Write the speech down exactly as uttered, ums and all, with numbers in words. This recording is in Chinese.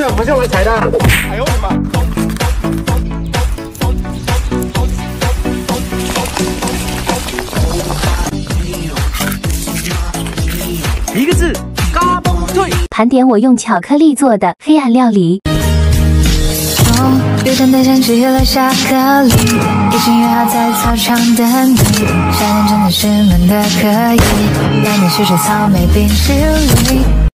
这不是我踩的。哎呦我的妈！ 一个字，嘎嘣脆。盘点我用巧克力做的黑暗料理。雨伞背上只有了巧克力，已经约好在操场等你。夏天真的是闷得可以，带你去吃草莓冰淇淋。